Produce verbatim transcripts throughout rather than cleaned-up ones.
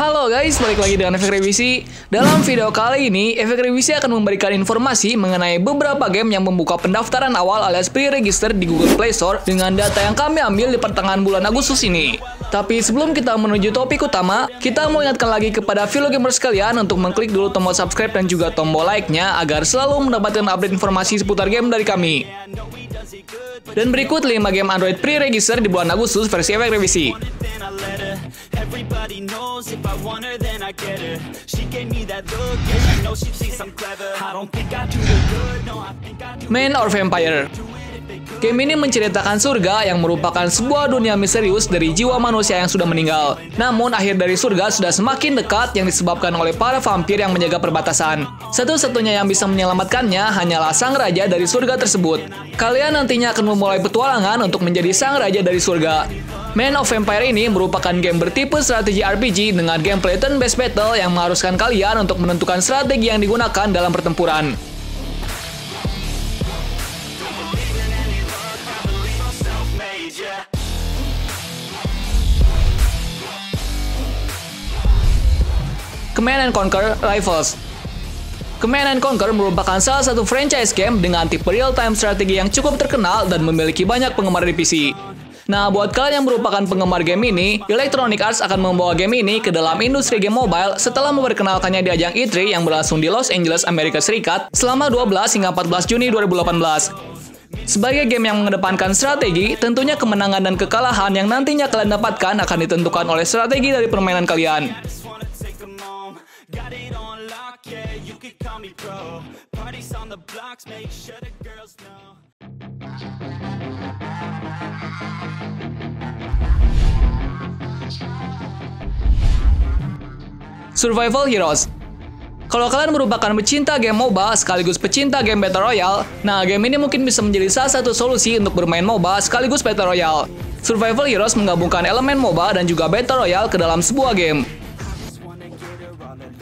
Halo guys, balik lagi dengan Efek Revisi. Dalam video kali ini, Efek Revisi akan memberikan informasi mengenai beberapa game yang membuka pendaftaran awal alias pre-register di Google Play Store dengan data yang kami ambil di pertengahan bulan Agustus ini. Tapi sebelum kita menuju topik utama, kita mau ingatkan lagi kepada fellow gamers sekalian untuk mengklik dulu tombol subscribe dan juga tombol like-nya agar selalu mendapatkan update informasi seputar game dari kami. Dan berikut lima game Android pre-register di bulan Agustus versi Efek Revisi. Everybody knows if I want her then I get her. She gave me that look and I know she thinks I'm clever. I don't think I do the good. No, I think I do. Man or Vampire. Game ini menceritakan surga yang merupakan sebuah dunia misterius dari jiwa manusia yang sudah meninggal. Namun akhir dari surga sudah semakin dekat yang disebabkan oleh para vampir yang menjaga perbatasan. Satu-satunya yang bisa menyelamatkannya hanyalah sang raja dari surga tersebut. Kalian nantinya akan memulai petualangan untuk menjadi sang raja dari surga. Man of Vampire ini merupakan game bertipe strategi R P G dengan gameplay turn-based battle yang mengharuskan kalian untuk menentukan strategi yang digunakan dalam pertempuran. Command and Conquer: Rivals. Command and Conquer merupakan salah satu franchise game dengan tipe real-time strategi yang cukup terkenal dan memiliki banyak penggemar di P C. Nah, buat kalian yang merupakan penggemar game ini, Electronic Arts akan membawa game ini ke dalam industri game mobile setelah memperkenalkannya di ajang E three yang berlangsung di Los Angeles, Amerika Serikat selama dua belas hingga empat belas Juni dua ribu delapan belas. Sebagai game yang mengedepankan strategi, tentunya kemenangan dan kekalahan yang nantinya kalian dapatkan akan ditentukan oleh strategi dari permainan kalian. Survival Heroes. Kalau kalian merupakan pecinta game MOBA sekaligus pecinta game Battle Royale, nah game ini mungkin bisa menjadi salah satu solusi untuk bermain MOBA sekaligus Battle Royale. Survival Heroes menggabungkan elemen MOBA dan juga Battle Royale ke dalam sebuah game.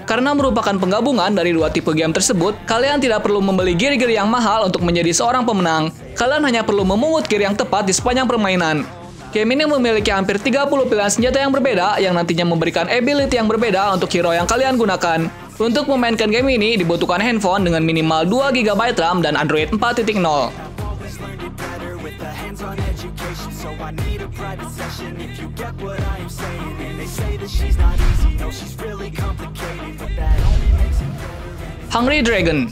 Karena merupakan penggabungan dari dua tipe game tersebut, kalian tidak perlu membeli gear-gear yang mahal untuk menjadi seorang pemenang. Kalian hanya perlu memungut gear yang tepat di sepanjang permainan. Game ini memiliki hampir tiga puluh pilihan senjata yang berbeda yang nantinya memberikan ability yang berbeda untuk hero yang kalian gunakan. Untuk memainkan game ini dibutuhkan handphone dengan minimal dua giga byte RAM dan Android empat titik nol. Hungry Dragon.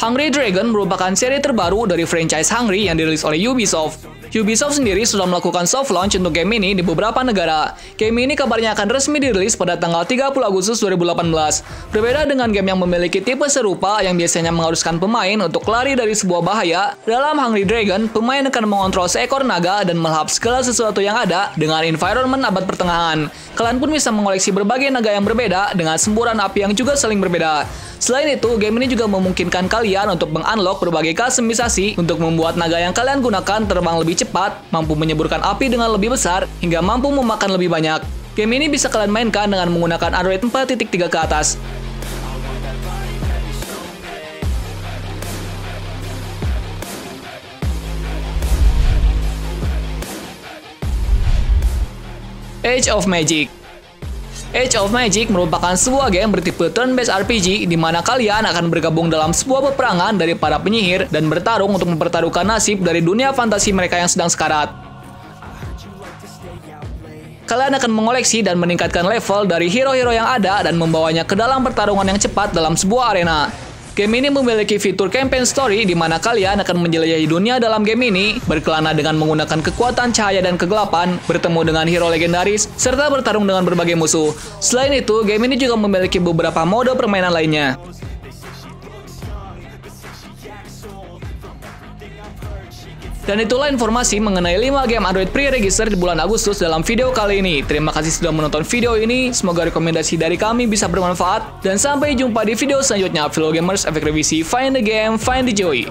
Hungry Dragon merupakan seri terbaru dari franchise Hungry yang dirilis oleh Ubisoft. Ubisoft sendiri sudah melakukan soft launch untuk game ini di beberapa negara. Game ini kabarnya akan resmi dirilis pada tanggal tiga puluh Agustus dua ribu delapan belas. Berbeda dengan game yang memiliki tipe serupa yang biasanya mengharuskan pemain untuk lari dari sebuah bahaya, dalam Hungry Dragon, pemain akan mengontrol seekor naga dan melahap segala sesuatu yang ada dengan environment abad pertengahan. Kalian pun bisa mengoleksi berbagai naga yang berbeda dengan semburan api yang juga saling berbeda. Selain itu, game ini juga memungkinkan kalian untuk meng-unlock berbagai customisasi untuk membuat naga yang kalian gunakan terbang lebih cepat cepat, mampu menyeburkan api dengan lebih besar, hingga mampu memakan lebih banyak. Game ini bisa kalian mainkan dengan menggunakan Android empat titik tiga ke atas. Age of Magic. Age of Magic merupakan sebuah game bertipe turn-based R P G di mana kalian akan bergabung dalam sebuah peperangan dari para penyihir dan bertarung untuk mempertaruhkan nasib dari dunia fantasi mereka yang sedang sekarat. Kalian akan mengoleksi dan meningkatkan level dari hero-hero yang ada dan membawanya ke dalam pertarungan yang cepat dalam sebuah arena. Game ini memiliki fitur campaign story di mana kalian akan menjelajahi dunia dalam game ini, berkelana dengan menggunakan kekuatan cahaya dan kegelapan, bertemu dengan hero legendaris, serta bertarung dengan berbagai musuh. Selain itu, game ini juga memiliki beberapa mode permainan lainnya. Dan itulah informasi mengenai lima game Android pre-register di bulan Agustus dalam video kali ini. Terima kasih sudah menonton video ini, semoga rekomendasi dari kami bisa bermanfaat. Dan sampai jumpa di video selanjutnya, fellow gamers. Efek Revisi, find the game, find the joy.